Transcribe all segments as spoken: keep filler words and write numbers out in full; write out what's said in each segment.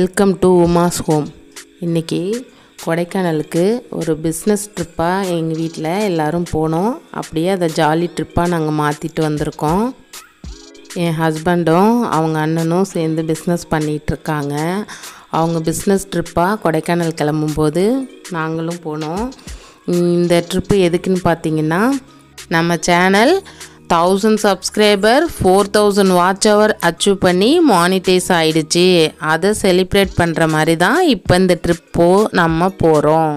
Welcome to Uma's home. இன்றைக்கி கொடைக்கானலுக்கு ஒரு பிஸ்னஸ் ட்ரிப்பாக எங்கள் வீட்டில் எல்லோரும் போனோம். அப்படியே அதை ஜாலி ட்ரிப்பாக நாங்கள் மாற்றிட்டு வந்திருக்கோம். என் ஹஸ்பண்டும் அவங்க அண்ணனும் சேர்ந்து பிஸ்னஸ் பண்ணிகிட்ருக்காங்க. அவங்க பிஸ்னஸ் ட்ரிப்பாக கொடைக்கானல் கிளம்பும்போது நாங்களும் போனோம். இந்த ட்ரிப்பு எதுக்குன்னு பார்த்தீங்கன்னா, நம்ம channel thousand subscriber four thousand watch hour achieve பண்ணி மானிடைஸ் ஆகிடுச்சு. அதை செலிப்ரேட் பண்ணுற மாதிரி தான் இப்போ இந்த ட்ரிப்போ நம்ம போகிறோம்.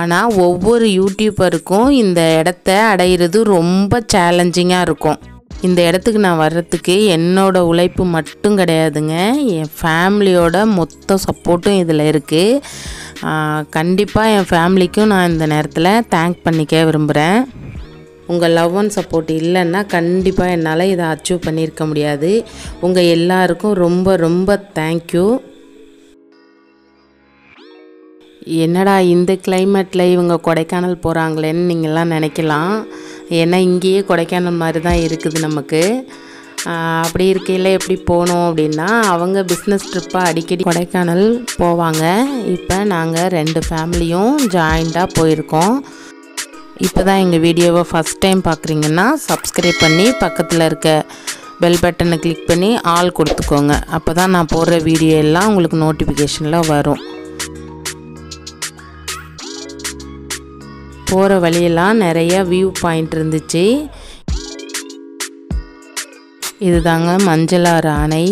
ஆனால் ஒவ்வொரு யூடியூபருக்கும் இந்த இடத்த அடையிறது ரொம்ப சேலஞ்சிங்காக இருக்கும். இந்த இடத்துக்கு நான் வர்றதுக்கு என்னோடய உழைப்பு மட்டும் கிடையாதுங்க, என் ஃபேமிலியோட மொத்த சப்போர்ட்டும் இதில் இருக்குது. கண்டிப்பாக என் ஃபேமிலிக்கும் நான் இந்த நேரத்தில் தேங்க் பண்ணிக்க விரும்புகிறேன். உங்கள் லவ் அண்ட் சப்போர்ட் இல்லைன்னா கண்டிப்பாக என்னால் இதை அச்சீவ் பண்ணியிருக்க முடியாது. உங்கள் எல்லாருக்கும் ரொம்ப ரொம்ப தேங்க்யூ. என்னடா இந்த கிளைமேட்டில் இவங்க கொடைக்கானல் போகிறாங்களேன்னு நீங்கள்லாம் நினைக்கலாம். ஏன்னா இங்கேயே கொடைக்கானல் மாதிரி தான் இருக்குது நமக்கு. அப்படி இருக்கையில் எப்படி போனோம் அப்படின்னா, அவங்க பிஸ்னஸ் ட்ரிப்பாக அடிக்கடி கொடைக்கானல் போவாங்க. இப்போ நாங்கள் ரெண்டு ஃபேமிலியும் ஜாயிண்டாக போயிருக்கோம். இப்போ தான் எங்கள் வீடியோவை ஃபஸ்ட் டைம் பார்க்குறீங்கன்னா சப்ஸ்கிரைப் பண்ணி பக்கத்தில் இருக்க பெல் பட்டனை கிளிக் பண்ணி ஆல் கொடுத்துக்கோங்க. அப்போ தான் நான் போடுற வீடியோ எல்லாம் உங்களுக்கு நோட்டிஃபிகேஷனில் வரும். போகிற வழியெல்லாம் நிறைய வியூ பாயிண்ட் இருந்துச்சு. இது தாங்க மஞ்சளாறு அணை.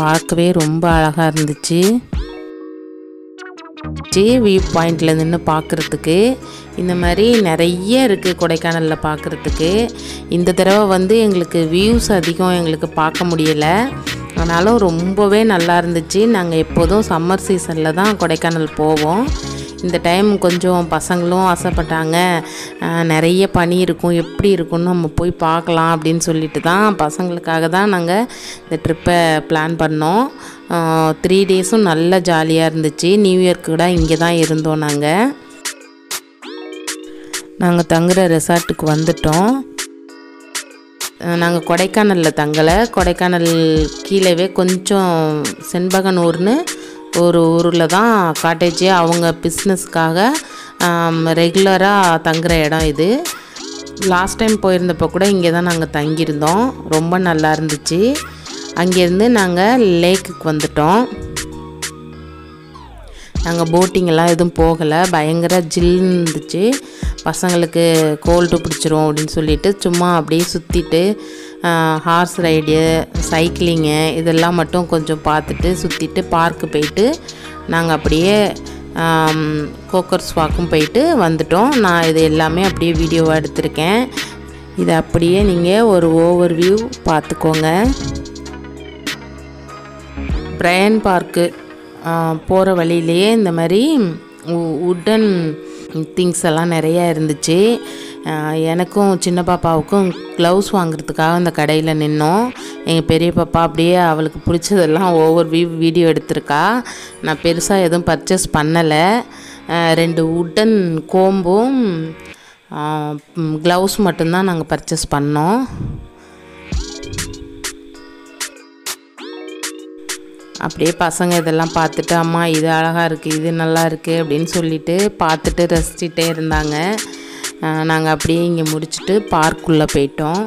பார்க்கவே ரொம்ப அழகாக இருந்துச்சு. வியூ பாயிண்டில் நின்று பார்க்குறதுக்கு இந்த மாதிரி நிறைய இருக்குது கொடைக்கானலில் பார்க்குறதுக்கு. இந்த தடவை வந்து எங்களுக்கு வியூஸ் அதிகம் எங்களுக்கு பார்க்க முடியலை, ஆனாலும் ரொம்பவே நல்லா இருந்துச்சு. நாங்கள் எப்போதும் சம்மர் சீசனில் தான் கொடைக்கானல் போவோம். இந்த டைம் கொஞ்சம் பசங்களும் ஆசைப்பட்டாங்க, நிறைய பனி இருக்கும் எப்படி இருக்கும்னு நம்ம போய் பார்க்கலாம் அப்படின்னு சொல்லிட்டு தான் பசங்களுக்காக தான் நாங்கள் இந்த ட்ரிப்பை பிளான் பண்ணோம். த்ரீ டேஸும் நல்லா ஜாலியாக இருந்துச்சு. நியூ இயர்க்கு கூட இங்கே தான் இருந்தோம். நாங்கள் நாங்கள் தங்குற ரெசார்ட்டுக்கு வந்துட்டோம். நாங்கள் கொடைக்கானலில் தங்கலை. கொடைக்கானல் கீழேவே கொஞ்சம் செண்பகனூர்னு ஒரு ஊரில் தான் காட்டேஜே. அவங்க பிஸ்னஸ்க்காக ரெகுலராக தங்குகிற இடம் இது. லாஸ்ட் டைம் போயிருந்தப்போ கூட இங்கே தான் நாங்கள் தங்கியிருந்தோம். ரொம்ப நல்லா இருந்துச்சு. அங்கேருந்து நாங்கள் லேக்குக்கு வந்துட்டோம். நாங்கள் போட்டிங்கெல்லாம் எதுவும் போகலை. பயங்கர ஜில்லுன்னு இருந்துச்சு. பசங்களுக்கு கோல்டு பிடிச்சிரும் அப்படின்னு சொல்லிட்டு சும்மா அப்படியே சுற்றிட்டு ஹார்ஸ் ரைடு, சைக்கிளிங்கு இதெல்லாம் மட்டும் கொஞ்சம் பார்த்துட்டு சுற்றிட்டு பார்க்கு போயிட்டு நாங்கள் அப்படியே கோக்கர்ஸ் வாக்கும் போயிட்டு வந்துட்டோம். நான் இது எல்லாமே அப்படியே வீடியோவாக எடுத்திருக்கேன். இதை அப்படியே நீங்கள் ஒரு ஓவர் வியூ பார்த்துக்கோங்க. பிரையன் பார்க்கு போகிற வழியிலேயே இந்த மாதிரி உட்டன் திங்ஸ் எல்லாம் நிறையா இருந்துச்சு. எனக்கும் சின்ன பாப்பாவுக்கும் க்ளவுஸ் வாங்குறதுக்காக அந்த கடையில் நின்னோம். எங்கள் பெரிய பாப்பா அப்படியே அவளுக்கு பிடிச்சதெல்லாம் ஒவ்வொரு வீ வீடியோ எடுத்திருக்கா. நான் பெருசாக எதுவும் பர்ச்சேஸ் பண்ணலை. ரெண்டு உட்டன் கோம்பும் க்ளவுஸ் மட்டும்தான் நாங்கள் பர்ச்சேஸ் பண்ணோம். அப்படியே பசங்க இதெல்லாம் பார்த்துட்டு அம்மா இது அழகாக இருக்குது, இது நல்லா இருக்குது அப்படின்னு சொல்லிட்டு பார்த்துட்டு ரசிச்சுட்டே இருந்தாங்க. நாங்கள் அப்படியே இங்கே முடிச்சுட்டு பார்க்குள்ளே போயிட்டோம்.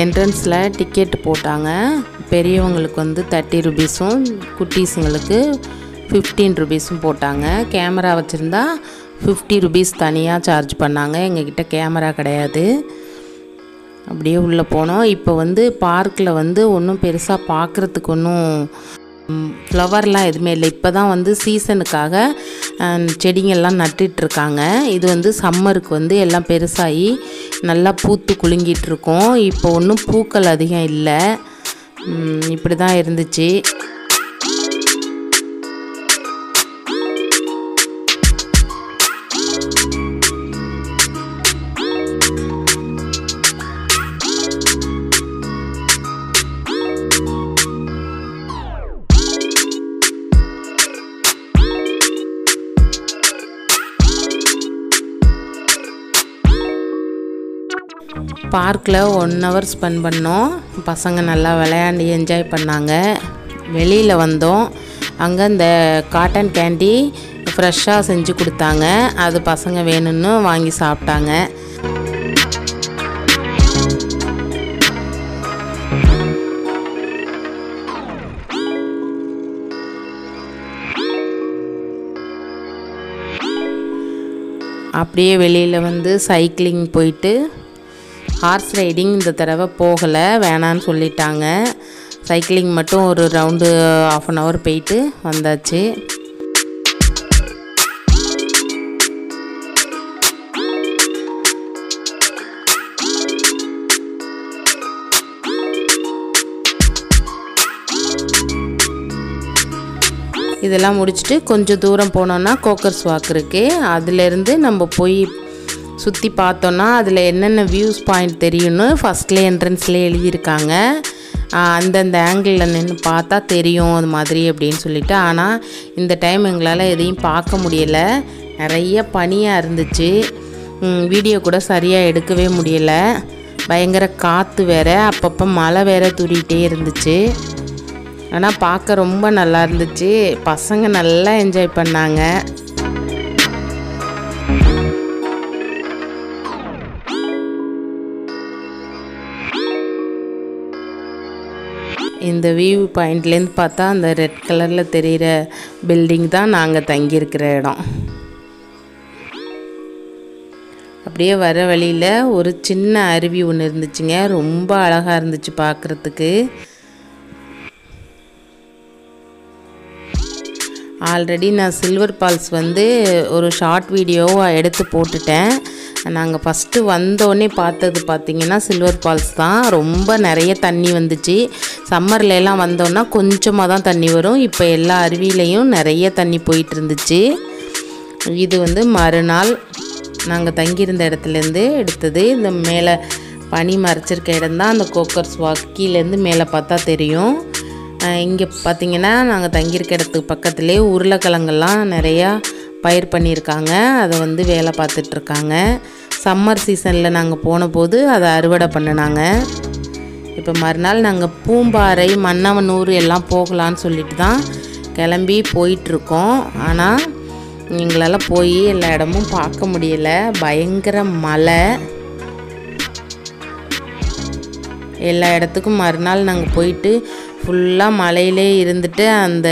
என்ட்ரன்ஸில் டிக்கெட் போட்டாங்க. பெரியவங்களுக்கு வந்து தேர்ட்டி ருபீஸும் குட்டீஸுங்களுக்கு ஃபிஃப்டீன் ருபீஸும் போட்டாங்க. கேமரா வச்சுருந்தா ஃபிஃப்டி ருபீஸ் தனியாக சார்ஜ் பண்ணாங்க. எங்ககிட்ட கேமரா கிடையாது. அப்படியே உள்ளே போனோம். இப்போ வந்து பார்க்கில் வந்து ஒன்றும் பெருசாக பார்க்குறதுக்கு ஒன்றும் ஃப்ளவர்லாம் எதுவுமே இல்லை. இப்போ தான் வந்து சீசனுக்காக செடிங்கள்லாம் நட்டுட்ருக்காங்க. இது வந்து சம்மருக்கு வந்து எல்லாம் பெருசாகி நல்லா பூத்து குலுங்கிட்டுருக்கோம். இப்போ ஒன்றும் பூக்கள் அதிகம் இல்லை, இப்படி தான் இருந்துச்சு. பார்க்கில் ஒன் ஹவர் ஸ்பெண்ட் பண்ணோம். பசங்க நல்லா விளையாண்டு என்ஜாய் பண்ணாங்க. வெளியில் வந்தோம், அங்கே இந்த காட்டன் கேண்டி ஃப்ரெஷ்ஷாக செஞ்சு கொடுத்தாங்க. அது பசங்க வேணும்னு வாங்கி சாப்பிட்டாங்க. அப்படியே வெளியில் வந்து சைக்கிளிங் போயிட்டு, ஹார்ஸ் ரைடிங் இந்த தடவை போகலை, வேணான்னு சொல்லிட்டாங்க. சைக்கிளிங் மட்டும் ஒரு ரவுண்டு ஆஃப் அன் ஹவர் போயிட்டு வந்தாச்சு. இதெல்லாம் முடிச்சுட்டு கொஞ்சம் தூரம் போனோன்னா கோக்கர்ஸ் வாக் இருக்குது. அதுலேருந்து நம்ம போய் சுற்றி பார்த்தோன்னா அதில் என்னென்ன வியூஸ் பாயிண்ட் தெரியும்னு ஃபஸ்ட்டில் என்ட்ரன்ஸ்லேயே எழுதியிருக்காங்க. அந்தந்த ஆங்கிளில் நின்று பார்த்தா தெரியும் அது மாதிரி அப்படின்னு சொல்லிவிட்டு. ஆனால் இந்த டைம் எங்களால் எதையும் பார்க்க முடியலை, நிறைய பனியாக இருந்துச்சு. வீடியோ கூட சரியாக எடுக்கவே முடியலை. பயங்கர காற்று வேறு, அப்பப்போ மழை வேறு தூரிகிட்டே இருந்துச்சு. ஆனால் பார்க்க ரொம்ப நல்லா இருந்துச்சு. பசங்க நல்லா என்ஜாய் பண்ணாங்க. இந்த வியூ பாயிண்ட்லேருந்து பார்த்தா அந்த ரெட் கலரில் தெரிகிற பில்டிங் தான் நாங்கள் தங்கியிருக்கிற இடம். அப்படியே வர வழியில் ஒரு சின்ன அருவி ஒன்று இருந்துச்சுங்க. ரொம்ப அழகாக இருந்துச்சு பார்க்குறதுக்கு. ஆல்ரெடி நான் சில்வர் ஃபால்ஸ் வந்து ஒரு ஷார்ட் வீடியோவாக எடுத்து போட்டுட்டேன். நாங்கள் ஃபஸ்ட்டு வந்தோடனே பார்த்தது பார்த்திங்கன்னா சில்வர் ஃபால்ஸ் தான். ரொம்ப நிறைய தண்ணி வந்துச்சு. சம்மர்லலாம் வந்தோன்னா கொஞ்சமாக தான் தண்ணி வரும். இப்போ எல்லா அருவியிலையும் நிறைய தண்ணி போயிட்டு இருந்துச்சு. இது வந்து மறுநாள் நாங்கள் தங்கியிருந்த இடத்துலேருந்து எடுத்தது. இந்த மேலே பனி மறைச்சிருக்க இடம்தான் அந்த கோக்கர்ஸ் வாக். கீழேருந்து மேலே பார்த்தா தெரியும். இங்கே பார்த்திங்கன்னா நாங்கள் தங்கியிருக்க இடத்துக்கு பக்கத்துலேயே உருளைக்கிழங்கெல்லாம் நிறையா பயிர் பண்ணியிருக்காங்க. அதை வந்து வேலை பார்த்துட்ருக்காங்க. சம்மர் சீசனில் நாங்கள் போன போது அதை அறுவடை பண்ணினாங்க. இப்போ மறுநாள் நாங்கள் பூம்பாறை, மன்னவனூர் எல்லாம் போகலான்னு சொல்லிட்டு தான் கிளம்பி போயிட்டுருக்கோம். ஆனால் எங்களால் போய் எல்லா இடமும் பார்க்க முடியலை. பயங்கர மழை. எல்லா இடத்துக்கும் மறுநாள் நாங்கள் போயிட்டு ஃபுல்லாக மழையிலே இருந்துட்டு அந்த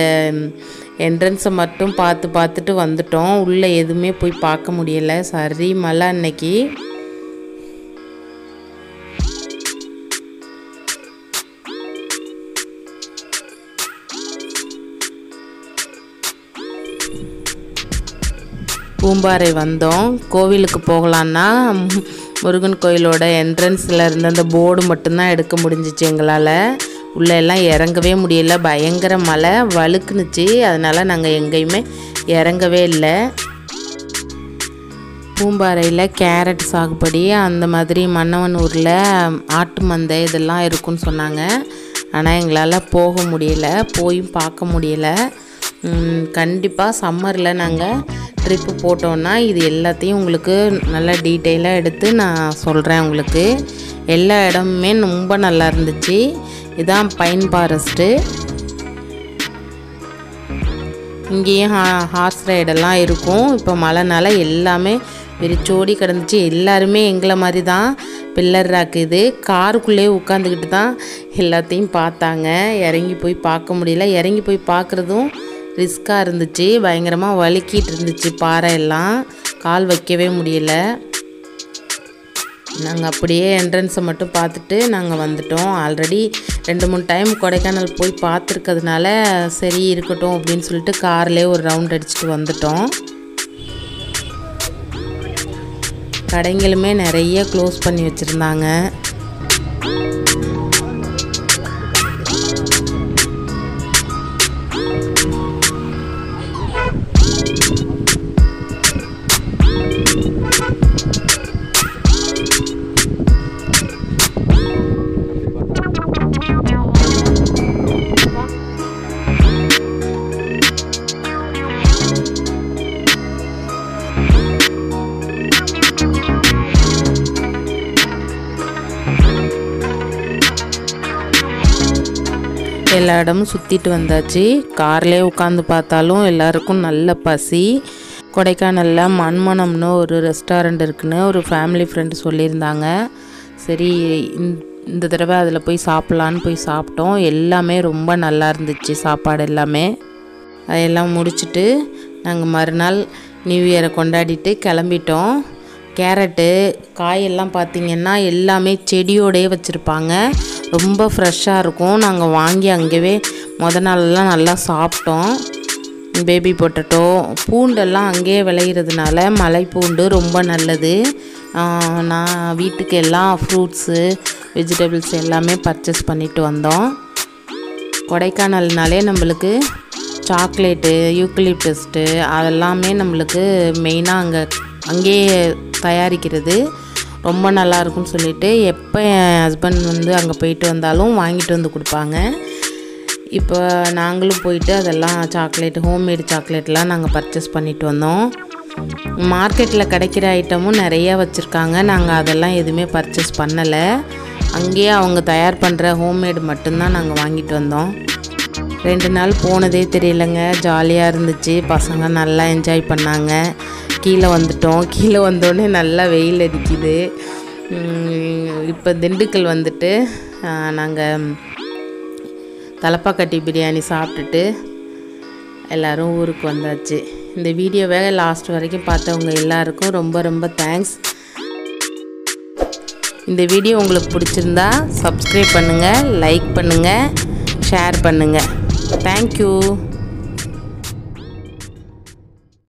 என்ட்ரன்ஸை மட்டும் பார்த்து பார்த்துட்டு வந்துட்டோம். உள்ளே எதுவுமே போய் பார்க்க முடியலை, சரி மழை அன்னைக்கு. பூம்பாறை வந்தோம். கோவிலுக்கு போகலான்னா முருகன் கோயிலோட என்ட்ரன்ஸில் இருந்த அந்த போர்டு மட்டும்தான் எடுக்க முடிஞ்சிச்சு எங்களால். உள்ளே எல்லாம் இறங்கவே முடியல, பயங்கர மழை வழுக்குனுச்சு. அதனால் நாங்கள் எங்கேயுமே இறங்கவே இல்லை. பூம்பாறையில் கேரட் சாகுபடி, அந்த மாதிரி மன்னவனூரில் ஆட்டு மந்தை இதெல்லாம் இருக்குன்னு சொன்னாங்க. ஆனால் எங்களால் போக முடியலை, போயும் பார்க்க முடியலை. கண்டிப்பாக சம்மரில் நாங்கள் ட்ரிப்பு போட்டோன்னா இது எல்லாத்தையும் உங்களுக்கு நல்லா டீட்டெயிலாக எடுத்து நான் சொல்கிறேன் உங்களுக்கு. எல்லா இடமுமே ரொம்ப நல்லா இருந்துச்சு. இதான் பைன் ஃபாரஸ்ட்டு. இங்கேயும் ஹா ஹார்ஸ் ரைடெல்லாம் இருக்கும். இப்போ மழைனால எல்லாமே விரிச்சோடி கிடந்துச்சு. எல்லாருமே எங்களை மாதிரி தான் பில்லர் ராக்குது. காருக்குள்ளேயே உட்காந்துக்கிட்டு தான் எல்லாத்தையும் பார்த்தாங்க. இறங்கி போய் பார்க்க முடியல. இறங்கி போய் பார்க்குறதும் ரிஸ்க்காக இருந்துச்சு. பயங்கரமாக வலிக்கிட்டு இருந்துச்சு பாறை எல்லாம், கால் வைக்கவே முடியல. நாங்க அப்படியே என்ட்ரன்ஸ் மட்டும் பார்த்துட்டு நாங்க வந்துட்டோம். ஆல்ரெடி ரெண்டு மூணு டைம் கொடைக்கானல் போய் பார்த்திருக்கிறதுனால சரி இருக்கட்டும் அப்படினு சொல்லிட்டு கார்லயே ஒரு ரவுண்ட் அடிச்சிட்டு வந்துட்டோம். கடைங்களுமே நிறைய க்ளோஸ் பண்ணி வச்சிருந்தாங்க. எல்லா இடமும் சுற்றிட்டு வந்தாச்சு. கார்லேயே உட்காந்து பார்த்தாலும் எல்லாருக்கும் நல்ல பசி. கொடைக்கானலில் மண்மனம்னு ஒரு ரெஸ்டாரண்ட் இருக்குன்னு ஒரு ஃபேமிலி ஃப்ரெண்டு சொல்லியிருந்தாங்க. சரி இந்த தடவை அதில் போய் சாப்பிட்லான்னு போய் சாப்பிட்டோம். எல்லாமே ரொம்ப நல்லா இருந்துச்சு சாப்பாடு எல்லாமே. அதெல்லாம் முடிச்சுட்டு நாங்கள் மறுநாள் நியூ இயரை கொண்டாடிட்டு கிளம்பிட்டோம். கேரட்டு காயெல்லாம் பார்த்திங்கன்னா எல்லாமே செடியோடையே வச்சுருப்பாங்க. ரொம்ப ஃப்ரெஷ்ஷாக இருக்கும். நாங்கள் வாங்கி அங்கேயே மொதல் நாளெல்லாம் நல்லா சாப்பிட்டோம். பேபி பொட்டேட்டோ பூண்டெல்லாம் அங்கேயே விளையிறதுனால மலை பூண்டு ரொம்ப நல்லது. நான் வீட்டுக்கு எல்லாம் ஃப்ரூட்ஸு வெஜிடபிள்ஸ் எல்லாமே பர்ச்சேஸ் பண்ணிட்டு வந்தோம். கொடைக்கானல்னாலே நம்மளுக்கு சாக்லேட்டு யூக்கலிப்டஸ்ட்டு அதெல்லாமே நம்மளுக்கு மெயினாக அங்கே அங்கேயே தயாரிக்கிறது ரொம்ப நல்லாயிருக்கும்னு சொல்லிவிட்டு எப்போ என் ஹஸ்பண்ட் வந்து அங்கே போயிட்டு வந்தாலும் வாங்கிட்டு வந்து கொடுப்பாங்க. இப்போ நாங்களும் போயிட்டு அதெல்லாம் சாக்லேட் ஹோம்மேடு சாக்லேட்லாம் நாங்கள் பர்ச்சேஸ் பண்ணிட்டு வந்தோம். மார்க்கெட்டில் கிடைக்கிற ஐட்டமும் நிறையா வச்சுருக்காங்க. நாங்கள் அதெல்லாம் எதுவுமே பர்ச்சேஸ் பண்ணலை. அங்கேயே அவங்க தயார் பண்ணுற ஹோம்மேடு மட்டும்தான் நாங்கள் வாங்கிட்டு வந்தோம். ரெண்டு நாள் போனதே தெரியலைங்க. ஜாலியாக இருந்துச்சு. பசங்க நல்லா என்ஜாய் பண்ணாங்க. கீழே வந்துட்டோம். கீழே வந்தோடனே நல்லா வெயில் அடிக்குது. இப்போ திண்டுக்கல் வந்துட்டு நாங்கள் தலப்பாக்கட்டி பிரியாணி சாப்பிட்டுட்டு எல்லோரும் ஊருக்கு வந்தாச்சு. இந்த வீடியோவை லாஸ்ட் வரைக்கும் பார்த்தவங்க எல்லாருக்கும் ரொம்ப ரொம்ப தேங்க்ஸ். இந்த வீடியோ உங்களுக்கு பிடிச்சிருந்தா சப்ஸ்கிரைப் பண்ணுங்கள், லைக் பண்ணுங்கள், ஷேர் பண்ணுங்கள். தேங்க்யூ.